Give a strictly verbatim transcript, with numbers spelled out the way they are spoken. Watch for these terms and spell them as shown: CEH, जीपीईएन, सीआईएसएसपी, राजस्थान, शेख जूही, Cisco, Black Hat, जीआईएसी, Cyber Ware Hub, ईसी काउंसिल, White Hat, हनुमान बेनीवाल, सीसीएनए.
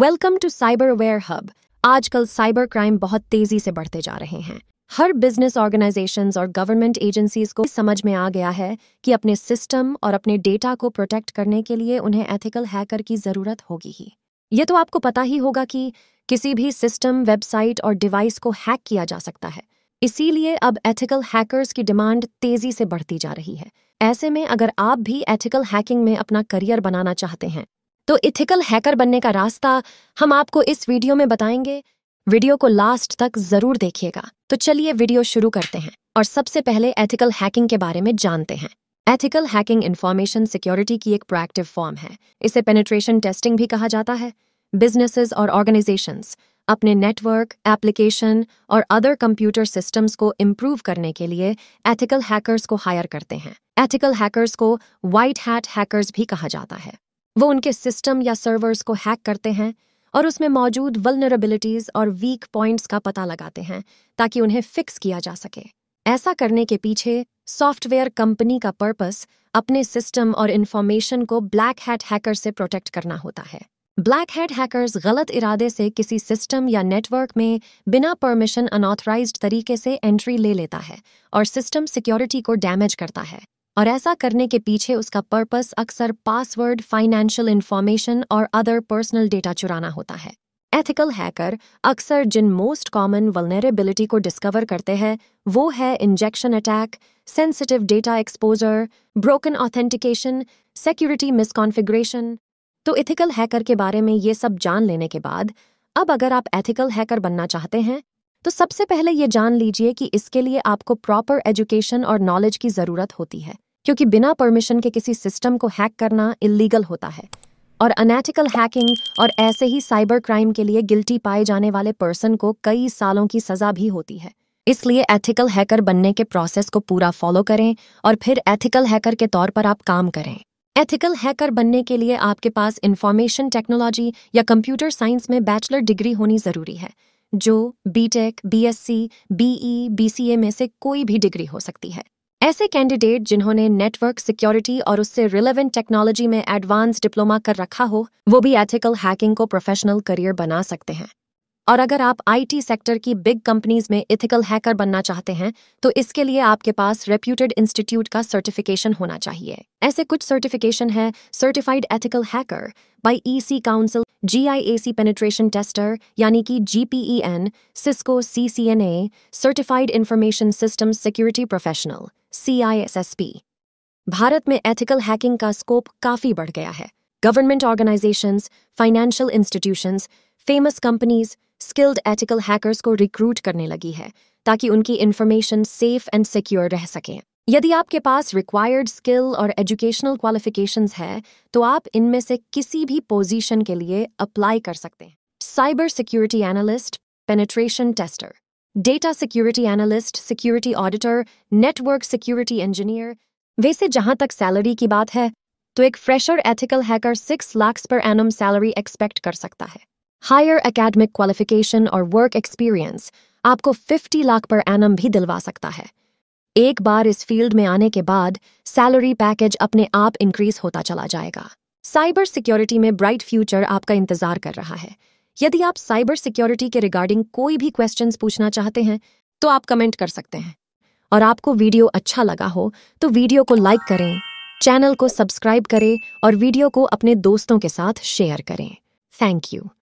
Welcome to cyber ware hub. आजकल cyber crime बहुत तेजी से बढ़ते जा रहे हैं। हर बिजनेस ऑर्गेनाइजेशंस और गवर्नमेंट एजेंसीज को समझ में आ गया है कि अपने सिस्टम और अपने डेटा को प्रोटेक्ट करने के लिए उन्हें एथिकल हैकर की ज़रूरत होगी ही। ये तो आपको पता ही होगा कि किसी भी सिस्टम, वेबसाइट और डिवाइस को हैक किया जा सकता है। इसीलिए अब एथिकल हैकर्स की डिमांड तेज़ी से बढ़ती जा रही है। ऐसे में अगर आप भी एथिकल हैकिंग में अपना करियर बनाना चाहते हैं तो एथिकल हैकर बनने का रास्ता हम आपको इस वीडियो में बताएंगे। वीडियो को लास्ट तक जरूर देखिएगा। तो चलिए वीडियो शुरू करते हैं और सबसे पहले एथिकल हैकिंग के बारे में जानते हैं। एथिकल हैकिंग इंफॉर्मेशन सिक्योरिटी की एक प्रोएक्टिव फॉर्म है। इसे पेनिट्रेशन टेस्टिंग भी कहा जाता है। बिजनेसेस और ऑर्गेनाइजेशंस अपने नेटवर्क, एप्लीकेशन और अदर कंप्यूटर सिस्टम्स को इम्प्रूव करने के लिए एथिकल हैकर्स को हायर करते हैं। एथिकल हैकर्स को व्हाइट हैट हैकर्स भी कहा जाता है। वो उनके सिस्टम या सर्वर्स को हैक करते हैं और उसमें मौजूद वल्नरेबिलिटीज़ और वीक पॉइंट्स का पता लगाते हैं ताकि उन्हें फिक्स किया जा सके। ऐसा करने के पीछे सॉफ्टवेयर कंपनी का पर्पस अपने सिस्टम और इन्फॉर्मेशन को ब्लैक हैट हैकर से प्रोटेक्ट करना होता है। ब्लैक हैट हैकर्स गलत इरादे से किसी सिस्टम या नेटवर्क में बिना परमिशन अनऑथराइज्ड तरीके से एंट्री ले लेता है और सिस्टम सिक्योरिटी को डैमेज करता है। और ऐसा करने के पीछे उसका पर्पस अक्सर पासवर्ड, फाइनेंशियल इंफॉर्मेशन और अदर पर्सनल डेटा चुराना होता है। एथिकल हैकर अक्सर जिन मोस्ट कॉमन वल्नरेबिलिटी को डिस्कवर करते हैं वो है injection attack, sensitive data exposure, broken authentication, security misconfiguration. तो एथिकल हैकर के बारे में ये सब जान लेने के बाद अब अगर आप एथिकल हैकर बनना चाहते हैं तो सबसे पहले ये जान लीजिए कि इसके लिए आपको प्रॉपर एजुकेशन और नॉलेज की ज़रूरत होती है, क्योंकि बिना परमिशन के किसी सिस्टम को हैक करना इलीगल होता है। और अनएथिकल हैकिंग और ऐसे ही साइबर क्राइम के लिए गिल्टी पाए जाने वाले पर्सन को कई सालों की सज़ा भी होती है। इसलिए एथिकल हैकर बनने के प्रोसेस को पूरा फॉलो करें और फिर एथिकल हैकर के तौर पर आप काम करें। एथिकल हैकर बनने के लिए आपके पास इंफॉर्मेशन टेक्नोलॉजी या कंप्यूटर साइंस में बैचलर डिग्री होनी ज़रूरी है, जो बीटेक, बीएससी, बीई, बीसीए में से कोई भी डिग्री हो सकती है। ऐसे कैंडिडेट जिन्होंने नेटवर्क सिक्योरिटी और उससे रिलेवेंट टेक्नोलॉजी में एडवांस डिप्लोमा कर रखा हो वो भी एथिकल हैकिंग को प्रोफेशनल करियर बना सकते हैं। और अगर आप आईटी सेक्टर की बिग कंपनीज में एथिकल हैकर बनना चाहते हैं तो इसके लिए आपके पास रेप्यूटेड इंस्टीट्यूट का सर्टिफिकेशन होना चाहिए। ऐसे कुछ सर्टिफिकेशन है certified ethical hacker by ईसी काउंसिल, जीआईएसी penetration tester यानी कि जीपीईएन, Cisco सीसीएनए, certified information system security professional सीआईएसएसपी। Bharat में एथिकल हैकिंग का स्कोप काफ़ी बढ़ गया है। Government organisations, financial institutions, famous companies skilled ethical hackers को रिक्रूट करने लगी है ताकि उनकी इंफॉर्मेशन सेफ एंड सिक्योर रह सके। यदि आपके पास रिक्वायर्ड स्किल और एजुकेशनल क्वालिफिकेशंस है तो आप इनमें से किसी भी पोजीशन के लिए अप्लाई कर सकते हैं। Cyber security analyst, penetration tester, data security analyst, security auditor, network security engineer. वैसे जहां तक सैलरी की बात है तो एक fresher ethical hacker six lakh per annum salary expect कर सकता है। हायर एकेडमिक क्वालिफिकेशन और वर्क एक्सपीरियंस आपको फिफ्टी लाख पर एनम भी दिलवा सकता है। एक बार इस फील्ड में आने के बाद सैलरी पैकेज अपने आप इंक्रीज होता चला जाएगा। साइबर सिक्योरिटी में ब्राइट फ्यूचर आपका इंतजार कर रहा है। यदि आप साइबर सिक्योरिटी के रिगार्डिंग कोई भी क्वेश्चंस पूछना चाहते हैं तो आप कमेंट कर सकते हैं। और आपको वीडियो अच्छा लगा हो तो वीडियो को लाइक करें, चैनल को सब्सक्राइब करें और वीडियो को अपने दोस्तों के साथ शेयर करें। Thank you.